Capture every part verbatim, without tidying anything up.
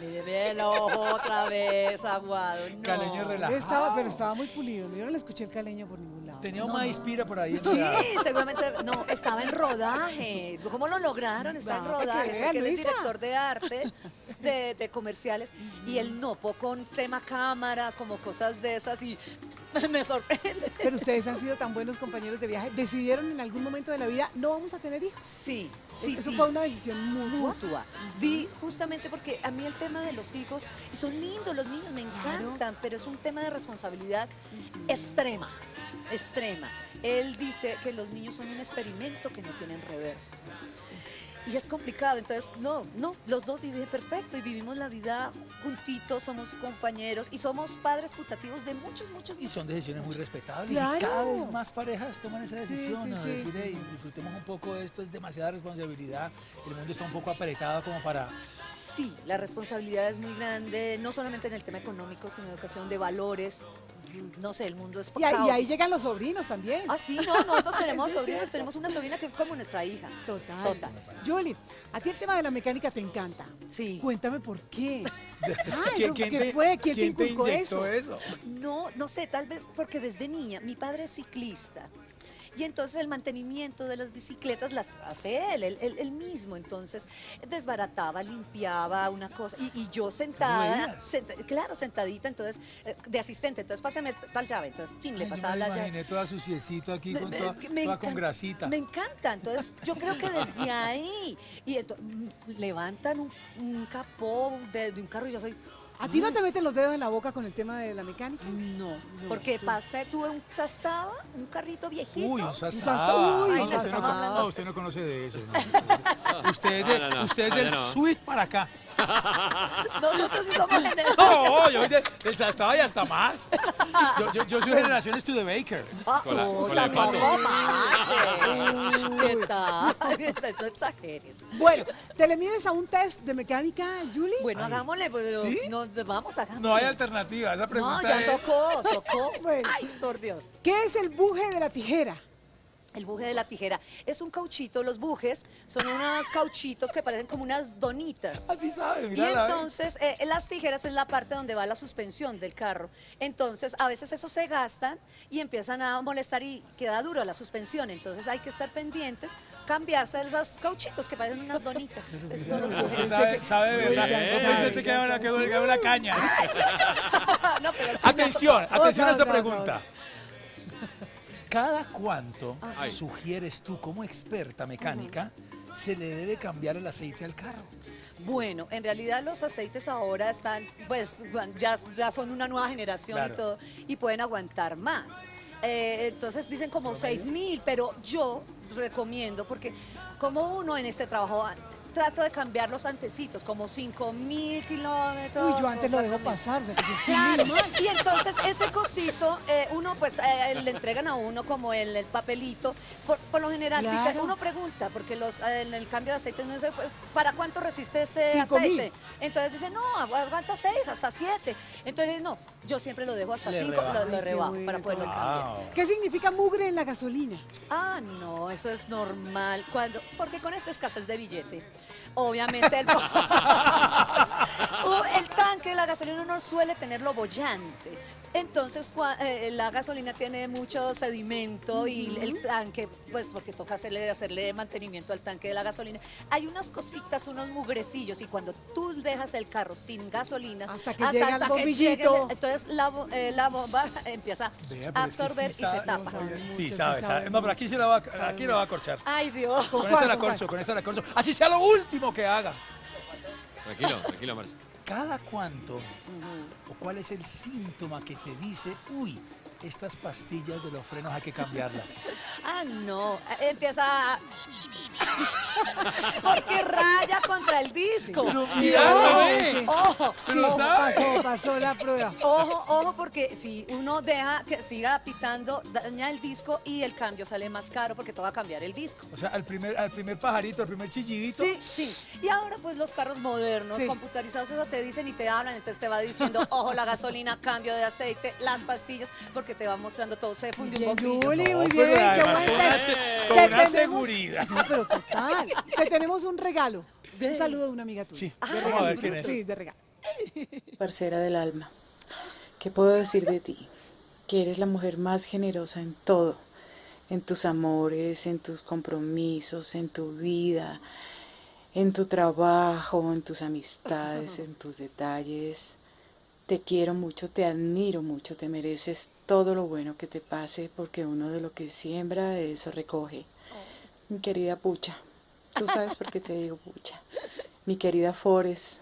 Mire bien el ojo otra vez, aguado. No. Caleño relajado. Estaba, pero estaba muy pulido. Yo no le escuché el caleño por ningún lado. Tenía no, una inspira no. por ahí. Sí, seguramente. No, estaba en rodaje. ¿Cómo lo lograron? Estaba en rodaje. Porque, porque él es director de arte, de, de comerciales. Y él nopó con tema cámaras, como cosas de esas. Y me sorprende. Pero ustedes han sido tan buenos compañeros de viaje. ¿Decidieron en algún momento de la vida no vamos a tener hijos? Sí. Sí, Eso sí. fue una decisión mutua. mutua. Di justamente porque a mí el tema de los hijos, y son lindos los niños, me encantan, claro. pero es un tema de responsabilidad mm-hmm. extrema, extrema. Él dice que los niños son un experimento que no tienen reverso. Y es complicado, entonces, no, no, los dos, y dije, perfecto, y vivimos la vida juntitos, somos compañeros, y somos padres putativos de muchos, muchos... Y son decisiones muy respetables, claro. y cada vez más parejas toman esa decisión, sí, sí, ¿no? sí. decir, hey, disfrutemos un poco de esto, es demasiada responsabilidad, el mundo está un poco apretado como para... Sí, la responsabilidad es muy grande, no solamente en el tema económico, sino en educación de valores, no sé, el mundo es... Y ahí, y ahí llegan los sobrinos también. Ah, sí, no, nosotros tenemos sobrinos, tenemos una sobrina que es como nuestra hija. Total. Total. Yuly, a ti el tema de la mecánica te encanta. Sí. Cuéntame por qué. Ah, ¿Quién, eso, ¿quién ¿qué te, fue? ¿Quién, ¿quién te inculcó te eso? eso? No, no sé, tal vez porque desde niña, mi padre es ciclista. Y entonces el mantenimiento de las bicicletas las hace él, él, él, él mismo. Entonces desbarataba, limpiaba una cosa. Y, y yo sentada, senta, claro, sentadita, entonces, de asistente. Entonces, pásame tal llave. Entonces, chin, Ay, le pasaba la llave. Imaginé toda suciecito aquí, me, con, me, toda, me toda encanta, con grasita. Me encanta. Entonces, yo creo que desde ahí. Y entonces, levantan un, un capó de, de un carro y yo soy... ¿A ti no te metes los dedos en la boca con el tema de la mecánica? No, no porque tú... pasé, tuve un sastaba, un carrito viejito. Uy, un sastaba. Uy, Ay, no, usted, no, no, usted no conoce de eso. No. Usted es, de, no, no, no. Usted es del no. suite para acá. Nosotros sí somos generación. No, yo soy de, del sastaba y hasta más. Yo, yo, yo soy generación to the baker. Ah, con la, oh, con la pato. ¿Qué tal? No exageres. Bueno, ¿te le mides a un test de mecánica, Yuly? Bueno, Ay. hagámosle, pero ¿Sí? no, vamos a No hay alternativa, esa pregunta No, ya es... tocó, tocó. Bueno. Ay, por Dios. ¿Qué es el buje de la tijera? El buje de la tijera es un cauchito, los bujes son unos cauchitos que parecen como unas donitas. Así sabe, mira. Y entonces eh, las tijeras es la parte donde va la suspensión del carro. Entonces a veces esos se gastan y empiezan a molestar y queda duro la suspensión. Entonces hay que estar pendientes, cambiarse esos cauchitos que parecen unas donitas. Esos son los bujes. Sabe, sabe de verdad. Entonces este queda una, queda una caña. No, pero atención, no. atención oh, no, a esta no, pregunta. No, no. ¿Cada cuánto Ay. sugieres tú, como experta mecánica, uh-huh. se le debe cambiar el aceite al carro? Bueno, en realidad los aceites ahora están, pues ya, ya son una nueva generación claro. y todo, y pueden aguantar más. Eh, entonces dicen como seis mil, pero yo recomiendo, porque como uno en este trabajo... Trato de cambiar los antecitos, como cinco mil kilómetros. Uy, yo antes lo dejo pasar. O sea, que yo estoy claro, mal. Y entonces ese cosito, eh, uno pues eh, le entregan a uno como el, el papelito. Por, por lo general, claro. si uno pregunta, porque los, eh, en el cambio de aceite, no sé, pues, ¿para cuánto resiste este cinco aceite? mil. Entonces dice, no, aguanta seis, hasta siete. Entonces, no, yo siempre lo dejo hasta cinco, lo, lo rebajo bueno. para poderlo wow. cambiar. ¿Qué significa mugre en la gasolina? Ah, no, eso es normal. Cuando, porque con esta escasez de billete, obviamente el, el tanque de la gasolina no suele tenerlo bollante, entonces cua, eh, la gasolina tiene mucho sedimento mm-hmm. y el tanque, pues porque toca hacerle, hacerle mantenimiento al tanque de la gasolina, hay unas cositas, unos mugrecillos, y cuando tú dejas el carro sin gasolina, hasta que hasta, llega hasta el bombillito, llegue, entonces la, eh, la bomba empieza Vea, a absorber sí, sí, y sabe, se tapa. No sí, sí, sabe, sabe. No, pero aquí, se la va, aquí la va a corchar. Ay, Dios. Con esta la corcho, con esta la corcho. Así sea lo último que haga. Tranquilo, tranquilo, Marcia. ¿Cada cuánto uh-huh. o cuál es el síntoma que te dice, uy, estas pastillas de los frenos hay que cambiarlas? Ah, no. Empieza a... Porque raya contra el disco. Pero mira, ojo, sí, ojo, pasó, pasó la prueba. Ojo, ojo, porque si uno deja que siga pitando, daña el disco y el cambio sale más caro porque todo va a cambiar el disco. O sea, al primer, al primer pajarito, al primer chillidito. Sí, sí. Y ahora pues los carros modernos, sí. computarizados, eso te dicen y te hablan, entonces te va diciendo, ojo, la gasolina, cambio de aceite, las pastillas, porque que te va mostrando todo, se fundió un bombillo. Yuly, muy bien, qué buena. Con una seguridad. No, pero total. Te tenemos un regalo. de... Un saludo de una amiga tuya. Sí, ah, vamos a ver quién es. Sí, de regalo. Parcera del alma, ¿qué puedo decir de ti? Que eres la mujer más generosa en todo, en tus amores, en tus compromisos, en tu vida, en tu trabajo, en tus amistades, en tus detalles. Te quiero mucho, te admiro mucho, te mereces todo lo bueno que te pase, porque uno de lo que siembra, de eso recoge. Mi querida Pucha, tú sabes por qué te digo Pucha. Mi querida Forest,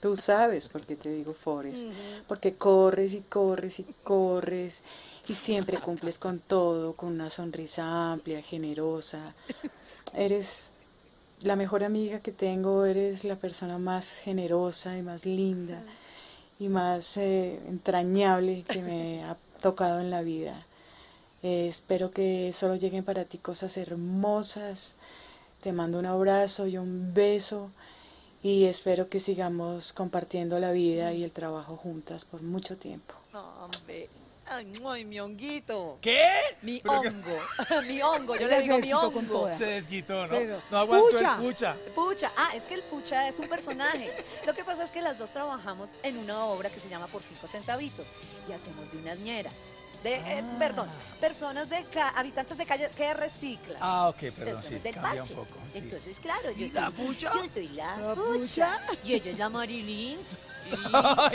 tú sabes por qué te digo Forest, porque corres y corres y corres y siempre cumples con todo, con una sonrisa amplia, generosa. Eres la mejor amiga que tengo, eres la persona más generosa y más linda y más eh, entrañable que me ha tocado en la vida. Eh, espero que solo lleguen para ti cosas hermosas. Te mando un abrazo y un beso. Y espero que sigamos compartiendo la vida y el trabajo juntas por mucho tiempo. Oh, hombre. Ay, muy, mi honguito. ¿Qué? Mi hongo. Que... mi hongo, yo le digo mi hongo. Se desquitó, ¿no? Pero... no aguantó Pucha. El Pucha. Pucha. Ah, es que el Pucha es un personaje. Lo que pasa es que las dos trabajamos en una obra que se llama Por Cinco Centavitos y hacemos de unas ñeras. De, ah. eh, perdón, personas de ca habitantes de calle que reciclan. Ah, ok, perdón, personas sí, del cambia bache. Un poco. Sí. Entonces, claro, yo soy la Pucha. Yo soy la, la Pucha. Y ella es la Marilyn.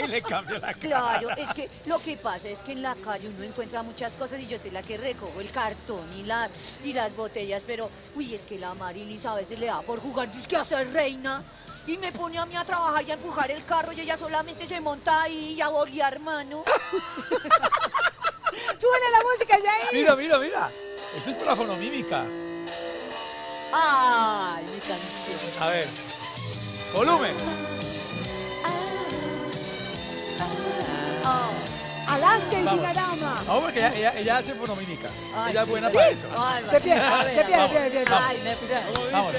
Y le cambio la cara. Claro, es que lo que pasa es que en la calle uno encuentra muchas cosas y yo soy la que recojo el cartón y, la, y las botellas, pero, uy, es que la Marilyn a veces le da por jugar, dice que hace reina. Y me pone a mí a trabajar y a empujar el carro y ella solamente se monta ahí y a bolear, mano. ¡Súbele la música, Yair! Mira, mira, mira. Eso es por la fonomímica. ¡Ay, mi canción! A ver. ¡Volumen! Ah, ah, ah. Oh. Alaska y Dinarama. Vamos, porque ella, ella, ella hace fonomímica. Ay, ella sí, es buena ¿sí? para eso. Ay, te pierdes, te pierdes, te ay, me puse. Vamos.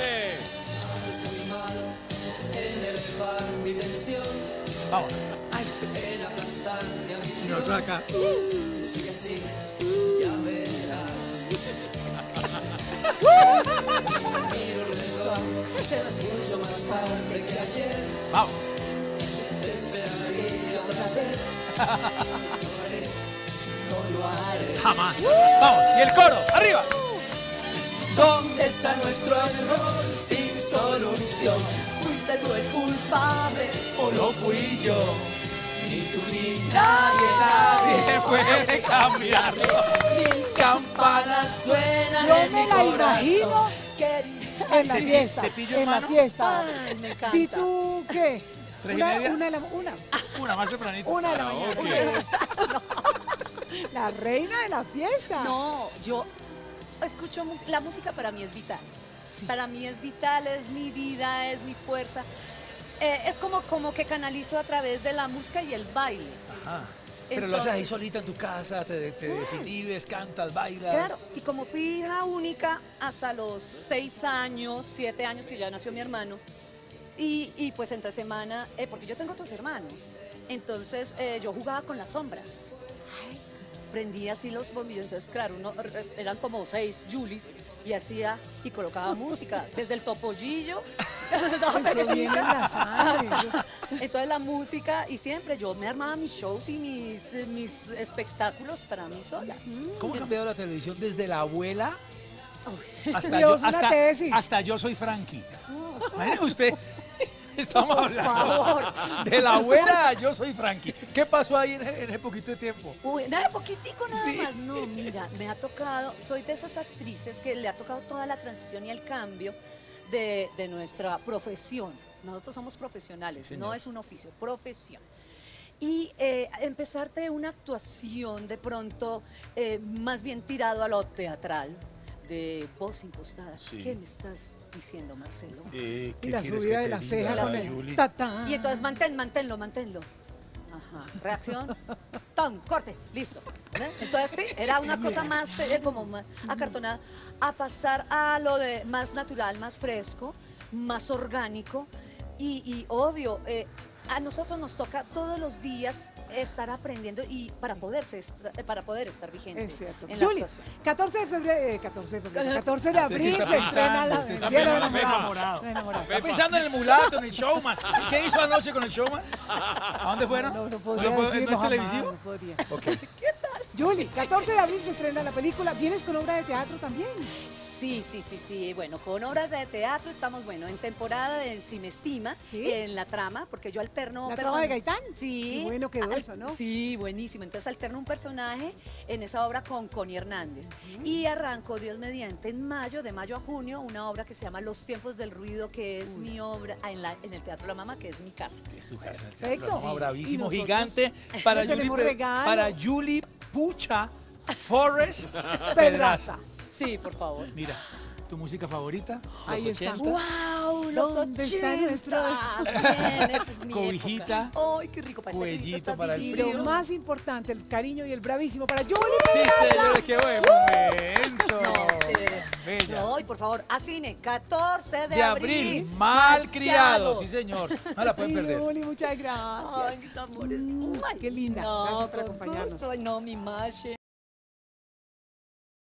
Vamos. Y nosotros acá. Sigue así, ya verás. Miro el reloj, mucho más tarde que ayer. Vamos. Te esperaré otra vez. No lo haré, no lo haré. Jamás. Vamos, y el coro, arriba. ¿Dónde está nuestro error sin solución? ¿Fuiste tú el culpable o lo fui yo? Ni tú ni nadie, nadie puede cambiarlo. Mil campanas suenan en mi corazón. Yo me la imagino en la fiesta, en la fiesta. ¿Y tú qué? ¿Una? Una, una. Una más tempranito. Una de la mañana. La reina de la fiesta. No, yo escucho música. La música para mí es vital. Para mí es vital, es mi vida, es mi fuerza. Eh, es como, como que canalizo a través de la música y el baile. Ajá. Pero entonces, lo haces ahí solita en tu casa, te, te bueno, desinhibes, cantas, bailas. Claro, y como fui hija única hasta los seis años, siete años que ya nació mi hermano, y, y pues entre semana, eh, porque yo tengo otros hermanos, entonces eh, yo jugaba con las sombras. Prendía así los bombillos, entonces claro, uno, eran como seis Yulis y hacía y colocaba música, desde el topollillo. Eso viene en la sangre. Entonces la música, y siempre yo me armaba mis shows y mis, mis espectáculos para mí sola. ¿Cómo ha cambiado la televisión desde la abuela hasta, Dios, yo, hasta, hasta Yo Soy Frankie? Imagínate usted... Estamos hablando de la abuela Yo Soy Frankie. ¿Qué pasó ahí en ese poquito de tiempo? Uy, nada, poquitico nada sí. más. No, mira, me ha tocado, soy de esas actrices que le ha tocado toda la transición y el cambio de, de nuestra profesión. Nosotros somos profesionales, sí, no es un oficio, profesión. Y eh, empezarte una actuación de pronto eh, más bien tirado a lo teatral, de voz impostada. Sí. ¿Qué me estás diciendo, Marcelo? Eh, ¿qué y la subida de la ceja. La ceja. Ta -ta. Y entonces, mantén, manténlo, manténlo. Ajá. Reacción. Tom, corte. Listo. ¿Eh? Entonces, sí, era una cosa más, eh, como más acartonada. A pasar a lo de más natural, más fresco, más orgánico. Y, y obvio, eh, a nosotros nos toca todos los días estar aprendiendo y para, poderse, para poder estar vigente. Es cierto. Yuly, catorce de febrero, eh, catorce de febrero, catorce de abril se estrena la novela. Me he enamorado. Está pensando en el mulato, en el showman. ¿Y qué hizo anoche con el showman? ¿A dónde fueron? No, no podía decirlo, ¿no es televisivo? No podía. Okay. ¿Qué tal? Yuly, catorce de abril se estrena la película. ¿Vienes con obra de teatro también? Sí, sí, sí, sí. Bueno, con obras de teatro estamos, bueno, en temporada de Si me estima, ¿sí?, en la trama, porque yo alterno... ¿La trama de Gaitán? Sí. Qué bueno quedó eso, ¿no? Sí, buenísimo. Entonces alterno un personaje en esa obra con Connie Hernández. Uh-huh. Y arranco, Dios mediante, en mayo, de mayo a junio, una obra que se llama Los tiempos del ruido, que es una. mi obra en, la, en el Teatro La Mama, que es mi casa. Es tu casa. Perfecto. El Teatro La Mama, bravísimo, nosotros, gigante. Para Yuly, para Yuly Pucha Forest Pedraza. Sí, por favor. Mira, tu música favorita. Ahí está. ¡Wow! ¿Dónde está nuestro? Bien, esa es mi cobijita. ¡Ay, qué rico! Para cuellito para el frío. Lo más importante, el cariño y el bravísimo para Yuly. Sí, señores, qué buen momento. Bella. No, y por favor, a cine, catorce de abril. Malcriados, sí, señor. No la pueden perder. Yuly, muchas gracias. Ay, mis amores. Ay, qué linda. No, gracias por acompañarnos. No, mi mache.